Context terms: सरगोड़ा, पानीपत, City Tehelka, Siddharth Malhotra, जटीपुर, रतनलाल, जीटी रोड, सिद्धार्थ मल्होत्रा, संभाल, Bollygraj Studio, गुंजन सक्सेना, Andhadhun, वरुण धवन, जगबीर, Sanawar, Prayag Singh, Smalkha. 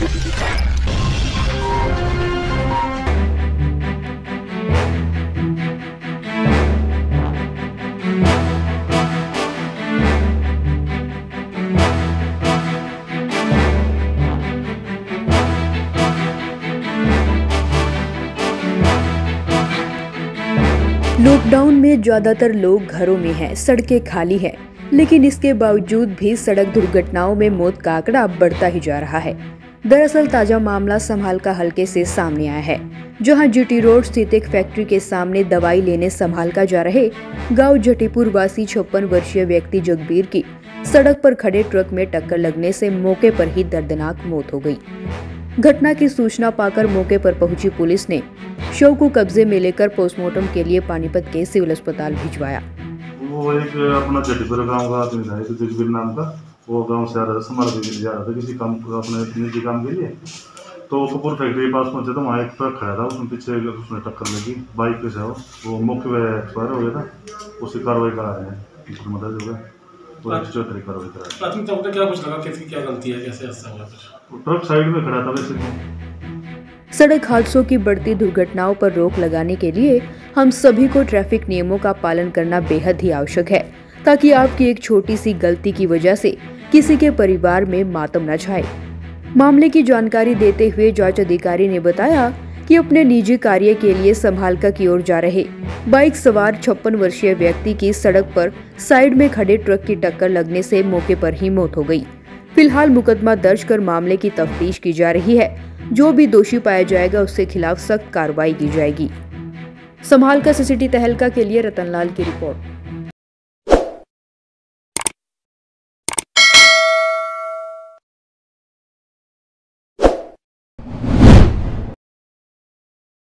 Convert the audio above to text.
Lockdown में ज्यादातर लोग घरों में हैं, सड़कें खाली हैं, लेकिन इसके बावजूद भी सड़क दुर्घटनाओं में मौत का आंकड़ा बढ़ता ही जा रहा है। दरअसल ताजा मामला संभाल का हलके से सामने आया है, जहां जीटी रोड स्थित एक फैक्ट्री के सामने दवाई लेने संभाल का जा रहे गांव जटीपुर वासी 56 वर्षीय व्यक्ति जगबीर की सड़क पर खड़े ट्रक में टक्कर लगने से मौके पर ही दर्दनाक मौत हो गयी। घटना की सूचना पाकर मौके पर पहुंची पुलिस ने शव को कब्जे में लेकर पोस्टमार्टम के लिए पानीपत के सिविल अस्पताल भिजवाया। वो एक अपना जटीपुर गांव का आदमी था, जगबीर नाम का, वो गांव से आ रहा था, संभाल के लिए जा रहा था किसी काम, अपने निजी काम के लिए। तो कपूर फैक्ट्री के पास पहुंचे तो वहाँ एक ट्रक खड़ा था, उसमें पीछे उसने टक्कर लगी बाइक के साथ, वो मौके पर एक्सपायर हो गया था। उसकी कार्रवाई करा रहे हैं, मदद हो गया क्या कुछ लगा किसकी क्या गलती है, कैसे हादसा हुआ, ट्रक साइड में खड़ा था वैसे। सड़क हादसों की बढ़ती दुर्घटनाओं पर रोक लगाने के लिए हम सभी को ट्रैफिक नियमों का पालन करना बेहद ही आवश्यक है, ताकि आपकी एक छोटी सी गलती की वजह से किसी के परिवार में मातम न छाए। मामले की जानकारी देते हुए जांच अधिकारी ने बताया कि अपने निजी कार्य के लिए संभालका की ओर जा रहे बाइक सवार 56 वर्षीय व्यक्ति की सड़क पर साइड में खड़े ट्रक की टक्कर लगने से मौके पर ही मौत हो गई। फिलहाल मुकदमा दर्ज कर मामले की तफ्तीश की जा रही है, जो भी दोषी पाया जाएगा उसके खिलाफ सख्त कार्रवाई की जाएगी। संभाल का सिटी तहलका के लिए रतनलाल की रिपोर्ट।